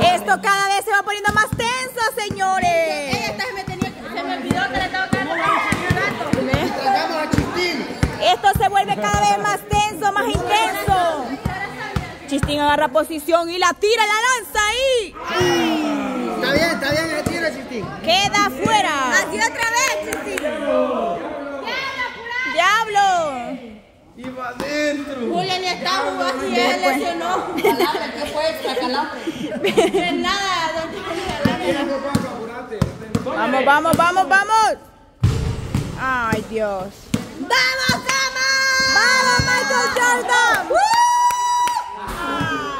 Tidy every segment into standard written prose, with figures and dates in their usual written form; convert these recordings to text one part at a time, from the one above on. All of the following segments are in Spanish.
Esto cada vez se va poniendo más tenso, señores. Ella se me olvidó que le estaba cayendo a Chistín. Esto se vuelve cada vez más tenso, más intenso. Chistín agarra posición y la tira, la lanza ahí. ¡Ay! Está bien, la tira, Chistín. Queda fuera. Así otra vez, Chistín. ¡Diablo! ¡Diablo! Iba adentro. Julian está jugando y él lesionó. Calambre, ¿qué fue esta? Calambre. Nada, don. Vamos, vamos, vamos, vamos. Ay, Dios. ¡Vamos, Cama! ¡Vamos, Michael Jordan!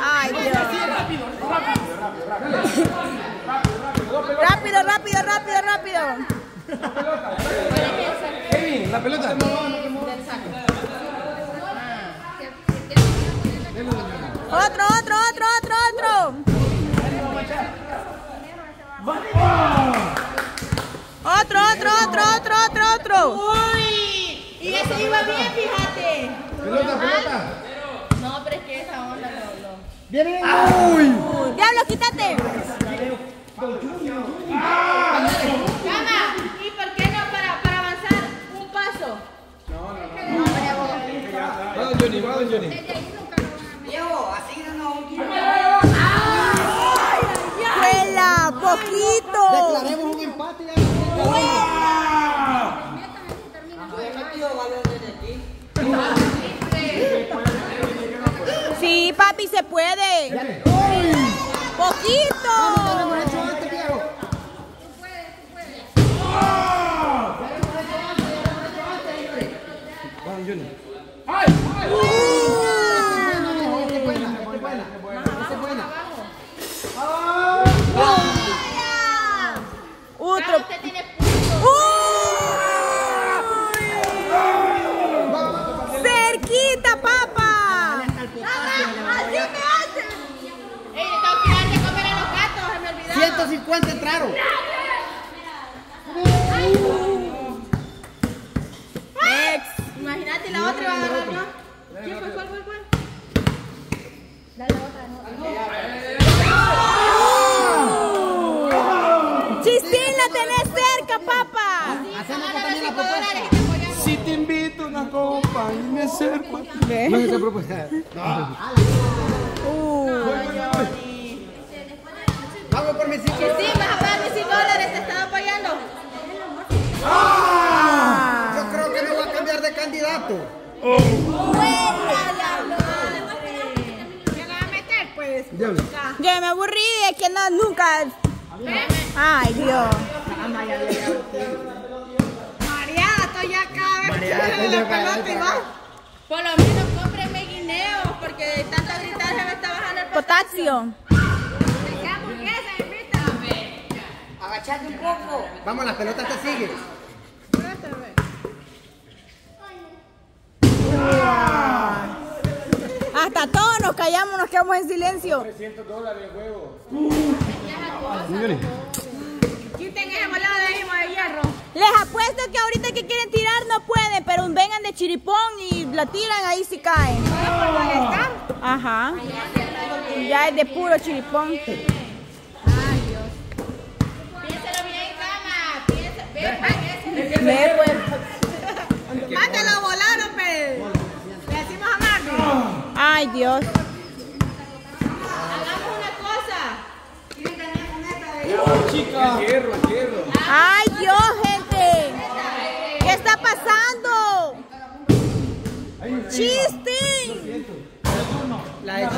¡Ay, Dios! Rápido, rápido, rápido, rápido. Kevin, la pelota. Otro, otro, otro, otro, otro. Otro, otro, otro, otro, otro, otro. Uy, y ese iba bien, fíjate. Pelota, pelota. No, pero es que esa onda lo. Viene. Uy. Diablo, quítate. Cama, ¿y por qué no para avanzar un paso? No, no, no. Va, don Johnny, va, don Johnny. ¡Vuela! ¡Poquito! Declaremos un empate. ¡Vuela! Sí, papi, se puede. ¡Poquito! $300 de huevo. Quiten esa bolada de hierro. Les apuesto que ahorita que quieren tirar no pueden, pero vengan de chiripón y la tiran, ahí sí caen. Ajá. Ya es de puro chiripón. Ay, Dios. Piénsalo bien, Cama. Piénsalo. Ve, pues. Mátalo, volaron, pero. Le decimos a Marco. Ay, Dios. Chica. Ay, Dios, gente. ¿Qué está pasando? Chistín. La de no,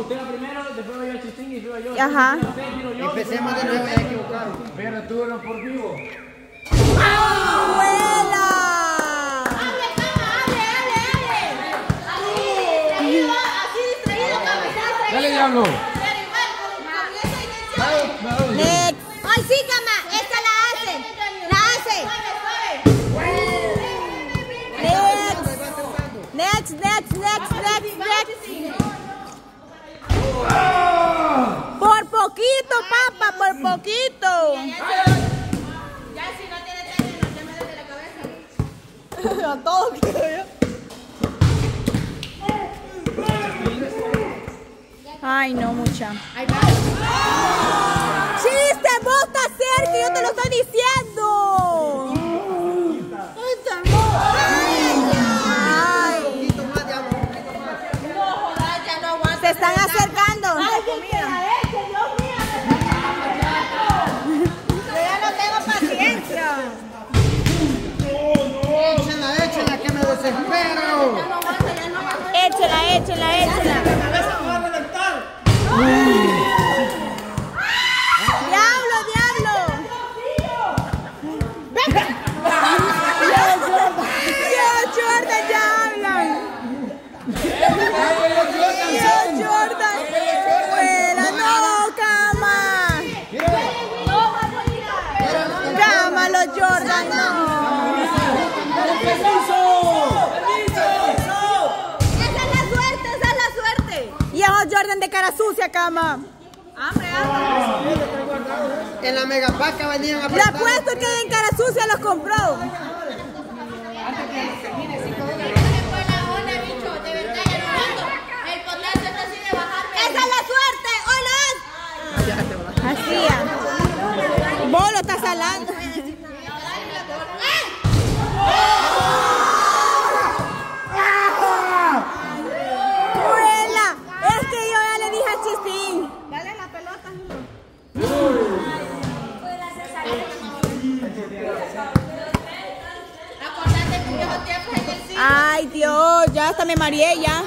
usted la primero, después voy a Chistín y luego yo. Ajá. Empecemos de nuevo, me equivocaron. Pero tú eres por vivo. ¡Abuela! ¡Hable, hable, hable! Así distraído, cabeza. Dale, diablo. Next. Ay, sí, cama. Esta la hace. Next, next, next, next, next. Por poquito, papá, por poquito. Ya si no tiene tenis, no te metes de la cabeza. A todos quiero yo. Ay, no, mucha. ¡Chiste! ¡Vos estás cerca! ¡Yo te lo estoy diciendo! ¡Ay! ¡Se están acercando! ¡Ay, Dios mío! ¡Yo ya no tengo paciencia! ¡Échala, échala, que me desespero! ¡Échala, échala, échala! ¡Diablo, diablo! ¡Venga! ¡Dios, Jordan, ya hablan! ¡Dios, Jordan! ¡Fuera, no, cama! ¡Cama, los Jordan, no! Viejo Jordan de cara sucia, cama. Hambre, hambre. En la megapaca venían a prestar. Le apuesto que en cara sucia los compró. Hasta que termine 5 dólares. De verdad, ya no ando. El potasio está así de bajarme. ¡Esa es la suerte! ¡Hola! Así. Vos lo estás salando. Chistín. Dale la pelota. Acordate que yo no te hago en el cine. Ay, Dios, ya hasta me mareé ya.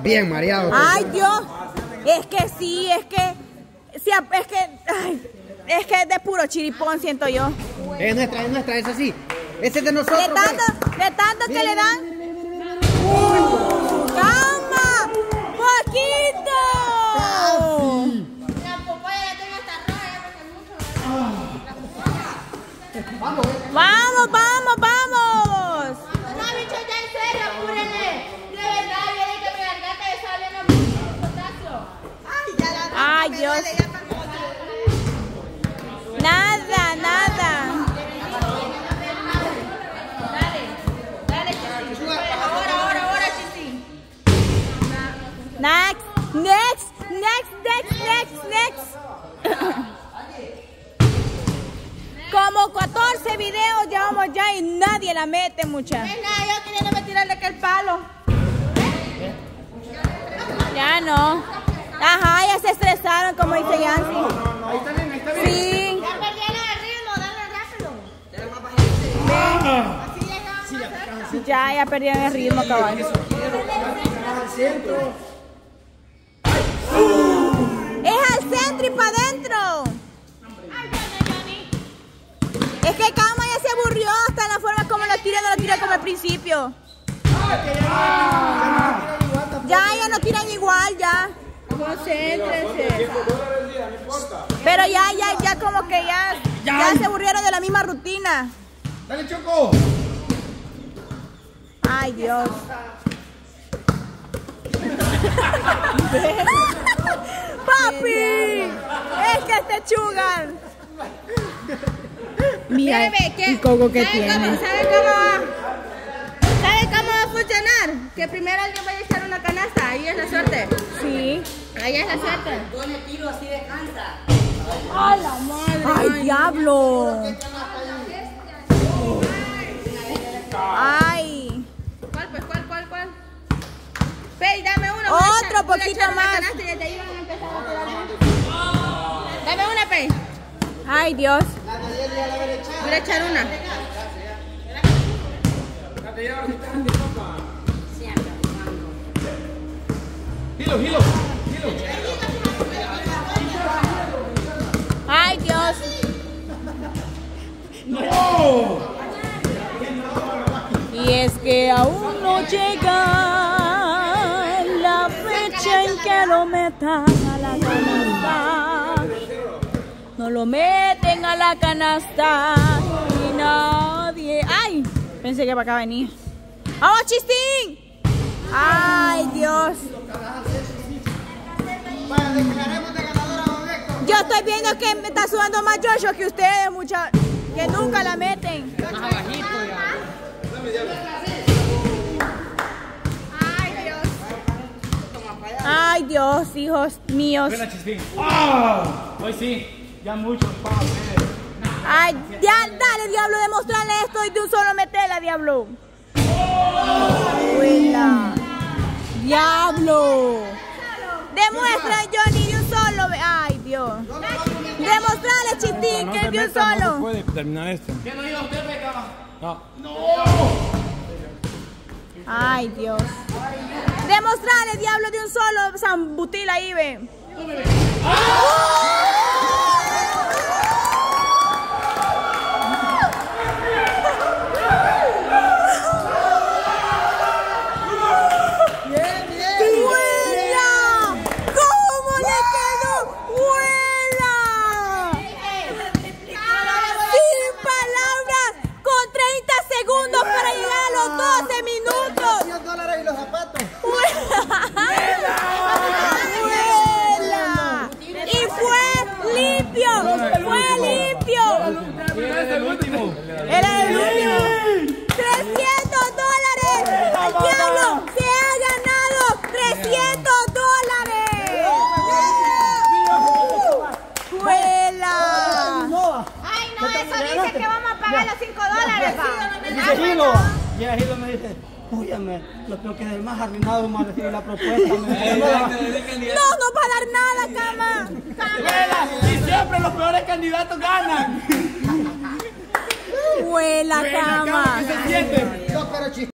Bien mareado. Ay, Dios. Es que sí, es que es de puro chiripón, siento yo. Es nuestra, es así. Ese es de nosotros. De tanto que le dan. ¡Cama! ¡Poquito! La popaya la tengo hasta roja, ya porque mucho. ¡Vamos! ¡Vamos, vamos, vamos! No, bicho, ya en serio, apúrenle. De verdad, viene que me garganta y está oliendo mucho el potasio. ¡Ay, ya la roja! ¡Ay, Dios! ¡Nada, nada! Next, next, next, next, next, next. Como 14 videos llevamos ya y nadie la mete, muchachos. Es nada, yo quería no me tirarle que el palo. Ya no. Ajá, ya se estresaron, como dice Yancy. Ahí está bien, ahí está bien. Sí. Ya perdieron el ritmo, dale rápido. Así llegamos más cerca. Ya perdieron el ritmo, caballo. Es al centro y para adentro. Es que Cama ya se aburrió hasta la forma como lo tira, no lo tira como al principio. Ya, ya no tiran igual, ya. Concéntrense. Pero ya como que ya se aburrieron de la misma rutina. Dale, Choco. Ay, Dios. ¡Papi! ¡Es que este chugan! Mira, el coco que tiene. ¿Sabe cómo va a funcionar? Que primero alguien vaya a echar una canasta. Ahí es la suerte. Sí. Ahí es la suerte. Yo le tiro así de cansa. ¡A la madre! ¡Ay, ay, diablo! ¡Ay! ¿Cuál, pues? ¿Cuál? Pey, dame uno. Otro poquito más. Dame una, Pey. Ay, Dios. Voy a echar una. Hilo. Ay, Dios. No. Yeah. es que aún no llega la fecha en que lo metan a la canasta. No lo meten a la canasta y nadie... ¡Ay! Pensé que para acá venía. ¡Vamos, Chistín! ¡Ay, Dios! Yo estoy viendo que me está sudando más Joshua que ustedes, muchachos. Que nunca la meten. Más abajito ya. Ay, Dios. Ay, Dios, hijos míos. ¡Oh! Hoy sí, ya mucho. Ay, ya, dale, diablo, demostrarle esto y de un solo metela, diablo. ¡Abuela! ¡Diablo! Demuestra, Johnny, de un solo. ¡Ay, Dios! Demostrale, Chistín, que de un solo. No puede terminar esto. ¿Qué no iba usted, Pecaba? No. ¡No! ¡Ay, Dios! Demostrale, diablo, de un solo. Zambutil ahí, ve. ¡Ah! Lo tengo que más arruinado, más recibir la propuesta. No, no va a dar nada, cama. Vuela, y siempre los peores candidatos ganan. Vuela, cama. ¿Qué se siente?